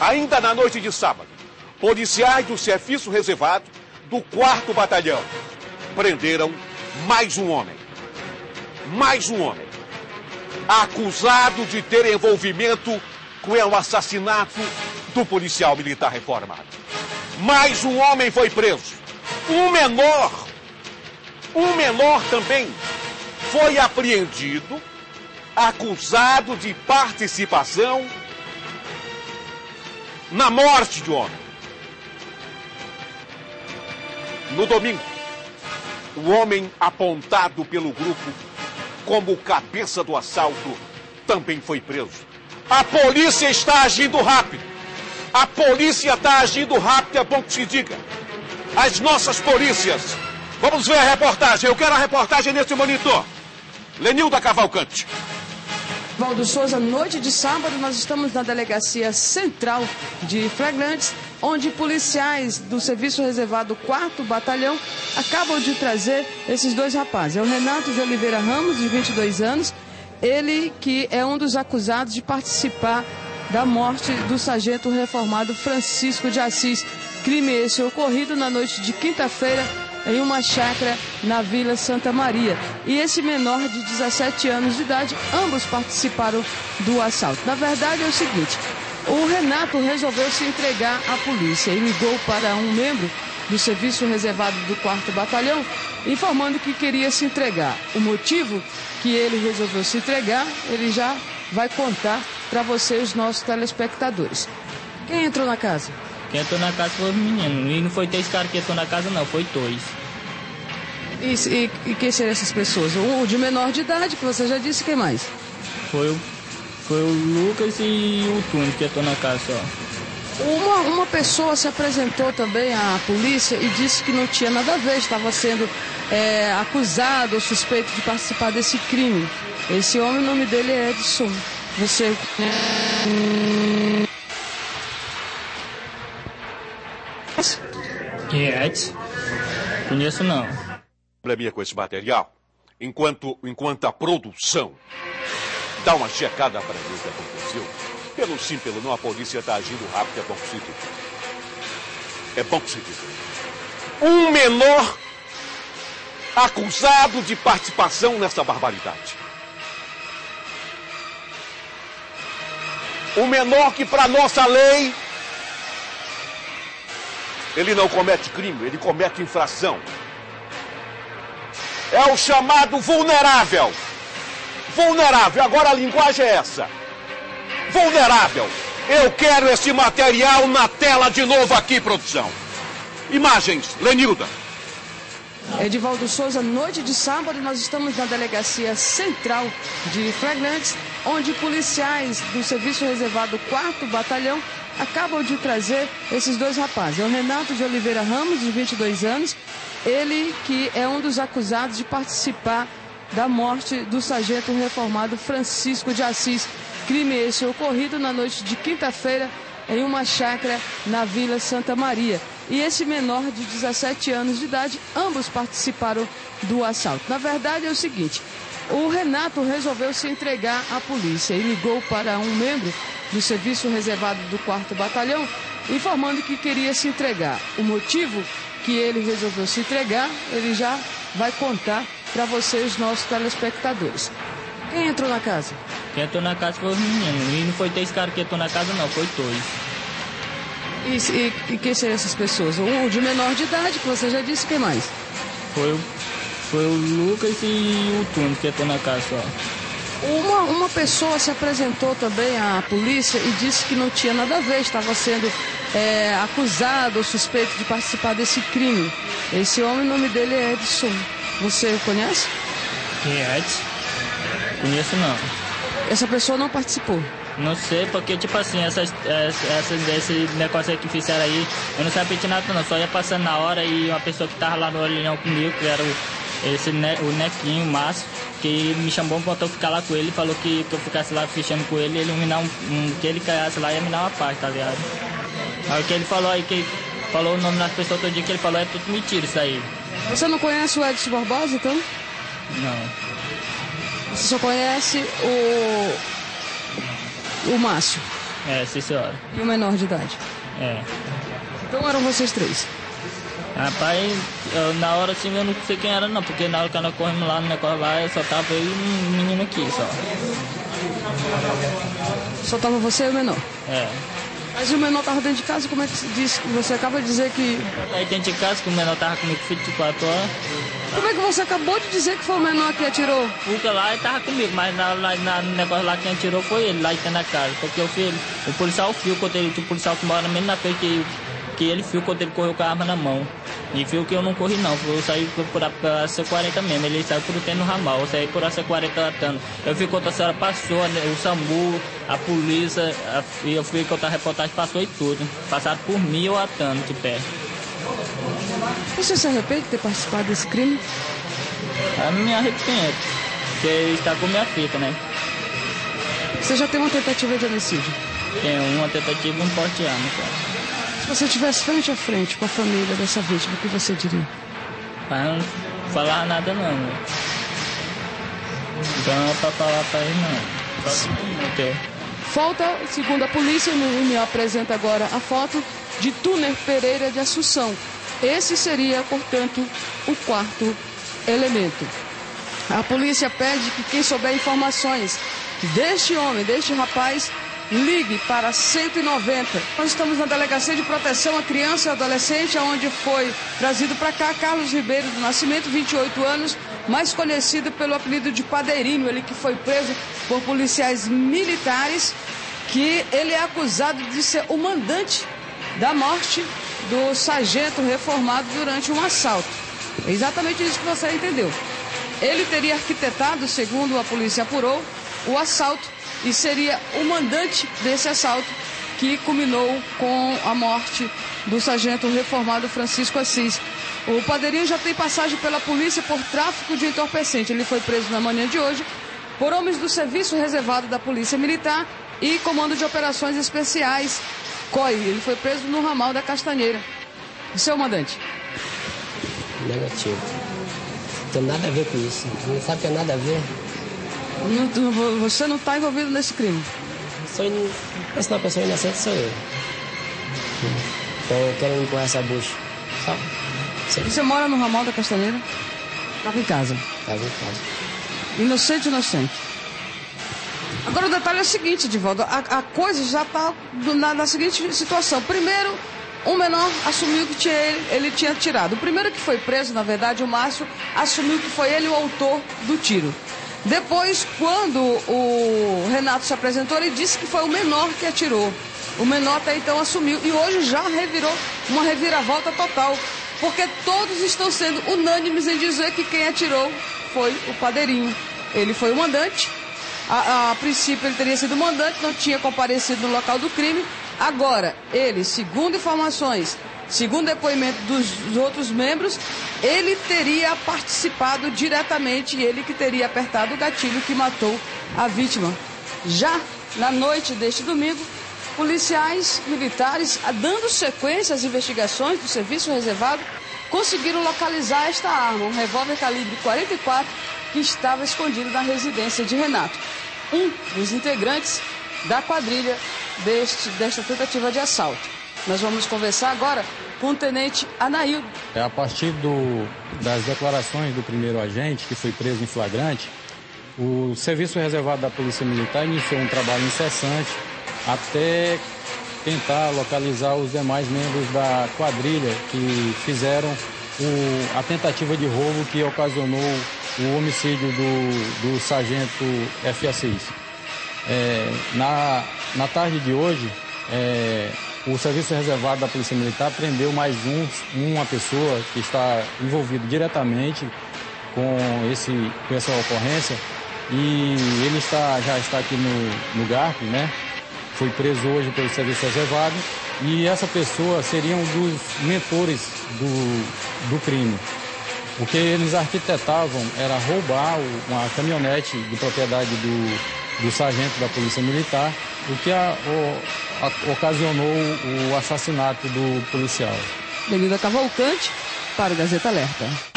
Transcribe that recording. Ainda na noite de sábado, policiais do serviço reservado do 4º Batalhão prenderam mais um homem, acusado de ter envolvimento com o assassinato do policial militar reformado. Mais um homem foi preso, um menor também foi apreendido, acusado de participação na morte de homem. No domingo, o homem apontado pelo grupo como cabeça do assalto também foi preso. A polícia está agindo rápido. A polícia está agindo rápido, é bom que se diga. As nossas polícias. Vamos ver a reportagem. Eu quero a reportagem nesse monitor. Lenilda Cavalcante. Valdo Souza, noite de sábado, nós estamos na Delegacia Central de Flagrantes, onde policiais do Serviço Reservado 4º Batalhão acabam de trazer esses dois rapazes. É o Renato de Oliveira Ramos, de 22 anos, ele que é um dos acusados de participar da morte do sargento reformado Francisco de Assis. Crime esse ocorrido na noite de quinta-feira, em uma chácara na Vila Santa Maria. E esse menor de 17 anos de idade, ambos participaram do assalto. Na verdade é o seguinte, o Renato resolveu se entregar à polícia e ligou para um membro do serviço reservado do 4º Batalhão, informando que queria se entregar. O motivo que ele resolveu se entregar, ele já vai contar para vocês, nossos telespectadores. Quem entrou na casa? Quem entrou na casa foi o menino. E não foi 3 caras que entrou na casa, não. Foi 2. E quem seriam essas pessoas? O de menor de idade, que você já disse. Quem mais? Foi o Lucas e o Túlio que entrou na casa, só. Uma pessoa se apresentou também à polícia e disse que não tinha nada a ver, estava sendo acusado ou suspeito de participar desse crime. Esse homem, o nome dele é Edson. Você... Conheço não. Probleminha com esse material, enquanto a produção dá uma checada para ver o que aconteceu. Pelo sim, pelo não, a polícia está agindo rápido, é bom que se diga. É bom que se diga. Um menor acusado de participação nessa barbaridade. O menor que, para nossa lei, ele não comete crime, ele comete infração. É o chamado vulnerável. Vulnerável, agora a linguagem é essa. Vulnerável. Eu quero esse material na tela de novo aqui, produção. Imagens, Lenilda. Edvaldo Souza, noite de sábado, nós estamos na Delegacia Central de Flagrantes, onde policiais do Serviço Reservado 4º Batalhão acabam de trazer esses dois rapazes. É o Renato de Oliveira Ramos, de 22 anos, ele que é um dos acusados de participar da morte do sargento reformado Francisco de Assis. Crime esse ocorrido na noite de quinta-feira em uma chácara na Vila Santa Maria. E esse menor de 17 anos de idade, ambos participaram do assalto. Na verdade é o seguinte, o Renato resolveu se entregar à polícia e ligou para um membro do serviço reservado do 4º Batalhão, informando que queria se entregar. O motivo que ele resolveu se entregar, ele já vai contar para vocês, nossos telespectadores. Quem entrou na casa? Quem entrou na casa foi o menino. E não foi 3 caras que entrou na casa, não. Foi 2. E quem seriam essas pessoas? O de menor de idade, que você já disse. Quem mais? Foi o Lucas e o Túner que entrou na casa, só. Uma pessoa se apresentou também à polícia e disse que não tinha nada a ver, estava sendo acusado ou suspeito de participar desse crime. Esse homem, o nome dele é Edson. Você conhece? Quem é Edson? Conheço não. Essa pessoa não participou? Não sei, porque tipo assim, esse negócio aí que fizeram aí, eu não sabia de nada não, só ia passando na hora e uma pessoa que tava lá no olhão comigo, que era o Nequinho, o Márcio, que me chamou pra eu ficar lá com ele, falou que eu ficasse lá fechando com ele, ele me dá que ele caiasse lá e ia me dar uma parte, tá ligado? Aí o que ele falou aí, que falou o nome das pessoas todo dia, que ele falou, é tudo mentira isso aí. Você não conhece o Edson Barbosa, então? Não. Você só conhece o Márcio? É, sim senhora. E o menor de idade? É. Então eram vocês três? Rapaz, eu, na hora assim eu não sei quem era não, porque na hora que nós corremos lá no negócio lá, eu só tava eu e um menino aqui só. Só tava você e o menor? É. Mas o menor tava dentro de casa, como é que disse? Você acaba de dizer que... Aí dentro de casa, que o menor tava comigo, filho de 4 horas. Como é que você acabou de dizer que foi o menor que atirou? Porque lá ele tava comigo, mas no negócio lá quem atirou foi ele, lá dentro da casa. Porque o policial viu, quando ele, o policial que mora mesmo na frente que ele viu quando ele correu com a arma na mão. E viu que eu não corri não, eu saí por a C40 mesmo, ele saiu por o no ramal, eu saí por a C40 latando. Eu vi quando a senhora passou, o SAMU, a polícia, e eu fui quando a reportagem passou e tudo. Passaram por mim eu atando de pé. Você se arrepende de ter participado desse crime? Eu me arrependo, porque está com minha fita, né? Você já tem uma tentativa de homicídio? Tenho uma tentativa e um porte de arma, cara. Se você estivesse frente a frente com a família dessa vítima, o que você diria? Eu não falava nada não. Não é pra falar pra ele não. Falta, segundo a polícia, me apresenta agora a foto de Túner Pereira de Assunção. Esse seria, portanto, o quarto elemento. A polícia pede que quem souber informações deste homem, deste rapaz... Ligue para 190. Nós estamos na Delegacia de Proteção à Criança e Adolescente, onde foi trazido para cá Carlos Ribeiro do Nascimento, 28 anos, mais conhecido pelo apelido de Padeirinho, ele que foi preso por policiais militares, que ele é acusado de ser o mandante da morte do sargento reformado durante um assalto. É exatamente isso que você entendeu. Ele teria arquitetado, segundo a polícia apurou, o assalto, e seria o mandante desse assalto que culminou com a morte do sargento reformado Francisco Assis. O Padeirinho já tem passagem pela polícia por tráfico de entorpecente. Ele foi preso na manhã de hoje por homens do serviço reservado da Polícia Militar e Comando de Operações Especiais, COI. Ele foi preso no ramal da Castanheira. O seu mandante? Negativo. Não tem nada a ver com isso. Não sabe que tem nada a ver. Você não está envolvido nesse crime? Essa pessoa inocente sou eu. Então eu quero me empurrar essa bucha. Você mora no ramal da Castanheira? Estava em casa? Estava em casa. Inocente, inocente. Agora o detalhe é o seguinte, Edvaldo. A coisa já está na seguinte situação. Primeiro, um menor assumiu que ele tinha atirado. O primeiro que foi preso, na verdade, o Márcio, assumiu que foi ele o autor do tiro. Depois, quando o Renato se apresentou, ele disse que foi o menor que atirou. O menor até então assumiu e hoje já revirou uma reviravolta total, porque todos estão sendo unânimes em dizer que quem atirou foi o Padeirinho. Ele foi o mandante, a princípio ele teria sido o mandante, não tinha comparecido no local do crime. Agora, ele, segundo informações, segundo depoimento dos outros membros, ele teria participado diretamente e ele que teria apertado o gatilho que matou a vítima. Já na noite deste domingo, policiais militares, dando sequência às investigações do serviço reservado, conseguiram localizar esta arma, um revólver calibre 44, que estava escondido na residência de Renato, um dos integrantes da quadrilha desta tentativa de assalto. Nós vamos conversar agora com o Tenente Anaildo. A partir das declarações do primeiro agente, que foi preso em flagrante, o Serviço Reservado da Polícia Militar iniciou um trabalho incessante até tentar localizar os demais membros da quadrilha que fizeram a tentativa de roubo que ocasionou o homicídio do sargento F. Assis. Na tarde de hoje... O Serviço Reservado da Polícia Militar prendeu mais uma pessoa que está envolvida diretamente com essa ocorrência e ele já está aqui no GARP, né? Foi preso hoje pelo Serviço Reservado e essa pessoa seria um dos mentores do crime. O que eles arquitetavam era roubar uma caminhonete de propriedade do sargento da Polícia Militar, o que ocasionou o assassinato do policial. Lenilda Cavalcante, para o Gazeta Alerta.